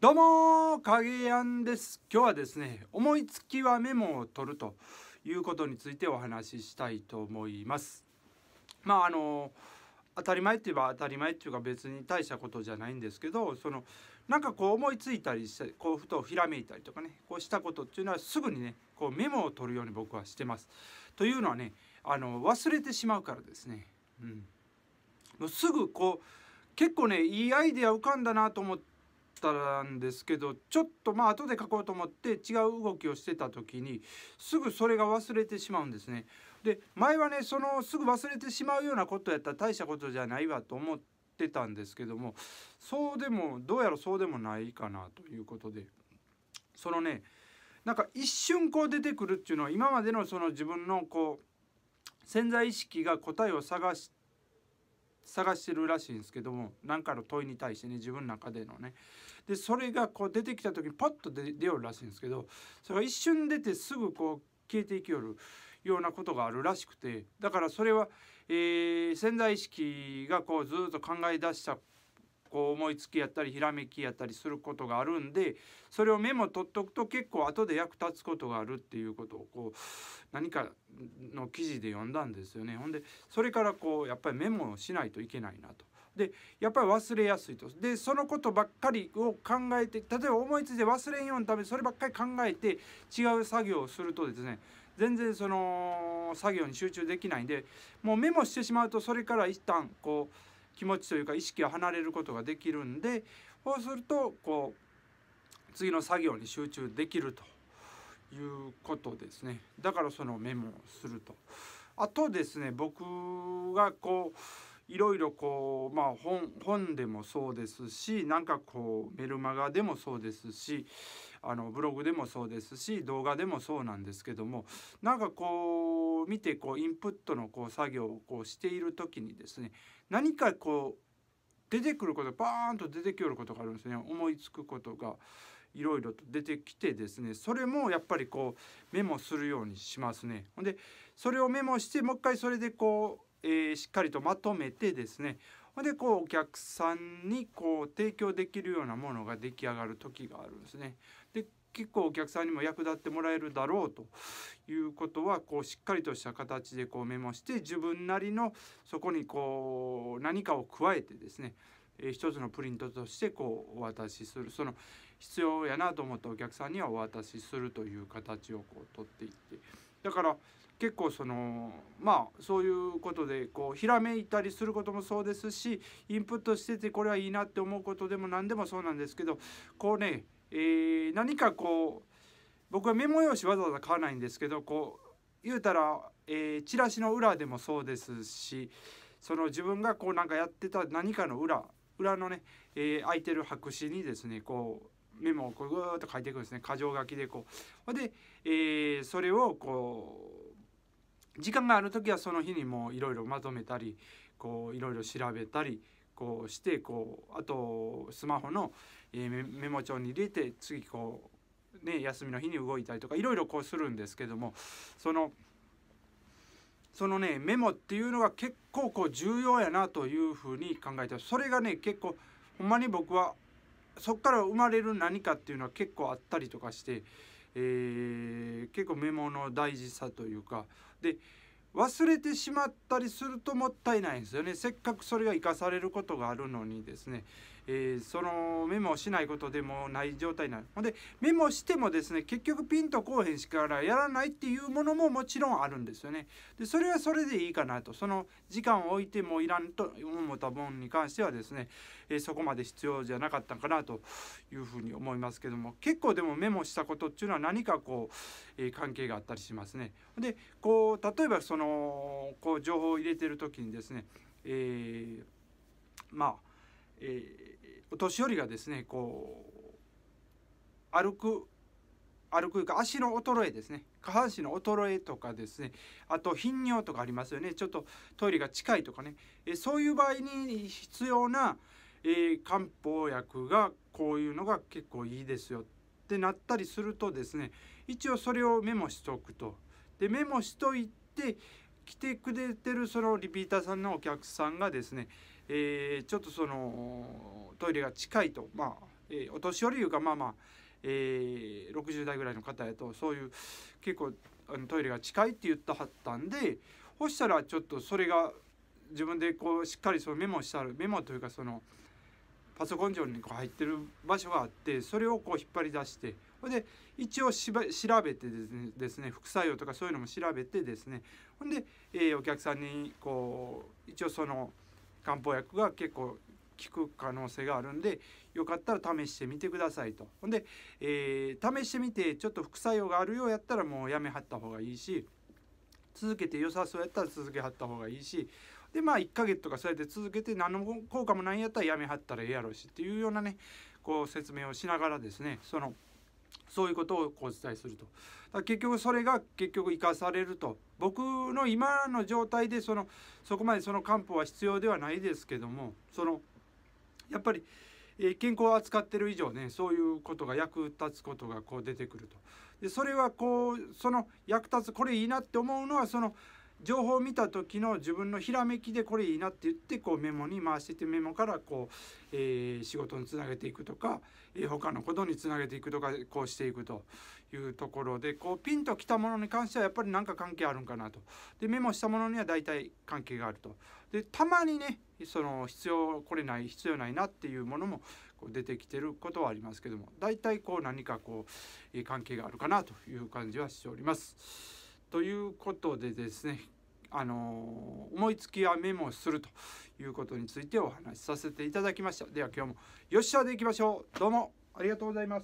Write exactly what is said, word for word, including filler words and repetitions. どうも影やんです。今日はですね、思いつきはメモを取るということについてお話ししたいと思います。まああの当たり前っていえば当たり前っていうか、別に大したことじゃないんですけど、そのなんかこう思いついたりして、こうふとひらめいたりとかね、こうしたことっていうのはすぐにねこうメモを取るように僕はしてます。というのはね、あの忘れてしまうからですね、うん、もうすぐこう結構ねいいアイデア浮かんだなと思ってたんですけど、ちょっとまあ後で書こうと思って違う動きをしてた時にすぐそれが忘れてしまうんですね。で前はね、そのすぐ忘れてしまうようなことやったら大したことじゃないわと思ってたんですけども、そうでもどうやらそうでもないかなということで、そのねなんか一瞬こう出てくるっていうのは、今までのその自分のこう潜在意識が答えを探して探してるらしいんですけども、何かの問いに対してね、自分の中でのね、でそれがこう出てきた時にパッと出よるらしいんですけど、それが一瞬出てすぐこう消えていきよるようなことがあるらしくて、だからそれは、えー、潜在意識がこうずっと考え出したこう思いつきやったりひらめきやったりすることがあるんで、それをメモ取っとくと結構後で役立つことがあるっていうことをこう何かの記事で読んだんですよね。ほんでそれからこうやっぱりメモをしないといけないなと。でやっぱり忘れやすいと。でそのことばっかりを考えて、例えば思いついて忘れんようのためにそればっかり考えて違う作業をするとですね、全然その作業に集中できないんで、もうメモしてしまうとそれから一旦こう気持ちというか意識を離れることができるんで、そうするとこう次の作業に集中できるということですね。だからそのメモをすると。あとですね、僕がこういろいろこうまあ 本, 本でもそうですし、なんかこうメルマガでもそうですし、あのブログでもそうですし、動画でもそうなんですけども、なんかこう見てこうインプットのこう作業をこうしている時にですね、何かこう出てくることがバーンと出てきよることがあるんですね。思いつくことがいろいろと出てきてですね、それもやっぱりこうメモするようにしますね。ほんでそれをメモして、もう一回それでこう、えー、しっかりとまとめてですね、ほんでこうお客さんにこう提供できるようなものが出来上がる時があるんですね。で結構お客さんにも役立ってもらえるだろうということは、こうしっかりとした形でこうメモして、自分なりのそこにこう何かを加えてですね、えー、一つのプリントとしてこうお渡しする、その必要やなと思ったお客さんにはお渡しするという形をこう取っていって、だから結構そのまあそういうことでこうひらめいたりすることもそうですし、インプットしててこれはいいなって思うことでも何でもそうなんですけど、こうねえー、何かこう僕はメモ用紙わざわざ買わないんですけど、こう言うたら、えー、チラシの裏でもそうですし、その自分がこうなんかやってた何かの裏裏のね、えー、空いてる白紙にですねこうメモをこうぐーっと書いていくんですね、箇条書きでこう。で、えー、それをこう時間がある時はその日にもういろいろまとめたり、こういろいろ調べたり。こうしてこうあとスマホのメモ帳に入れて、次こうね休みの日に動いたりとかいろいろこうするんですけども、そのそのねメモっていうのが結構こう重要やなというふうに考えてます。それがね結構ほんまに僕はそこから生まれる何かっていうのは結構あったりとかして、えー、結構メモの大事さというかで。忘れてしまったりするともったいないんですよね。せっかくそれが生かされることがあるのにですね、えー、そのメモをしないことでもない状態になる。ほんでメモしてもですね、結局ピンとこうへんしからやらないっていうものももちろんあるんですよね。でそれはそれでいいかなと。その時間を置いてもいらんと思った分に関してはですね、えー、そこまで必要じゃなかったかなというふうに思いますけども、結構でもメモしたことっていうのは何かこう、えー、関係があったりしますね。でこう例えばそのこう情報を入れてる時にですね、えー、まあ、えー、お年寄りがですねこう歩く歩くいうか足の衰えですね、下半身の衰えとかですね、あと頻尿とかありますよね。ちょっとトイレが近いとかね、えー、そういう場合に必要な、えー、漢方薬がこういうのが結構いいですよってなったりするとですね、一応それをメモしておくと。でメモしといてで来てくれてるそのリピーターさんのお客さんがですね、えー、ちょっとそのトイレが近いと、まあえー、お年寄りいうかまあまあ、えー、ろくじゅうだいぐらいの方やとそういう結構あのトイレが近いって言ったはったんで、そしたらちょっとそれが自分でこうしっかりそのメモしたるメモというかそのパソコン上にこう入ってる場所があって、それをこう引っ張り出して、それで一応しば調べてですね、ですね副作用とかそういうのも調べてですね、ほんで、えー、お客さんにこう一応その漢方薬が結構効く可能性があるんでよかったら試してみてくださいと。ほんで、えー、試してみてちょっと副作用があるようやったらもうやめはった方がいいし、続けて良さそうやったら続けはった方がいいし、でまあいっかげつとかそうやって続けて何の効果もないんやったらやめはったらええやろうしっていうようなねこう説明をしながらですね、そのそういうことをお伝えすると。だから結局それが結局生かされると。僕の今の状態でそのそこまでその漢方は必要ではないですけども、そのやっぱり健康を扱ってる以上ね、そういうことが役立つことがこう出てくると。でそれはこうその役立つこれいいなって思うのはその情報を見た時の自分のひらめきでこれいいなって言ってこうメモに回してて、メモからこうえ仕事につなげていくとかえ他のことにつなげていくとかこうしていくというところで、こうピンときたものに関してはやっぱり何か関係あるんかなと。でメモしたものには大体関係があると。でたまにねその必要これない必要ないなっていうものもこう出てきてることはありますけども、大体こう何かこう関係があるかなという感じはしております。ということでですね、あの思いつきはメモをするということについてお話しさせていただきました。では今日もよっしゃでいきましょう。どうもありがとうございます。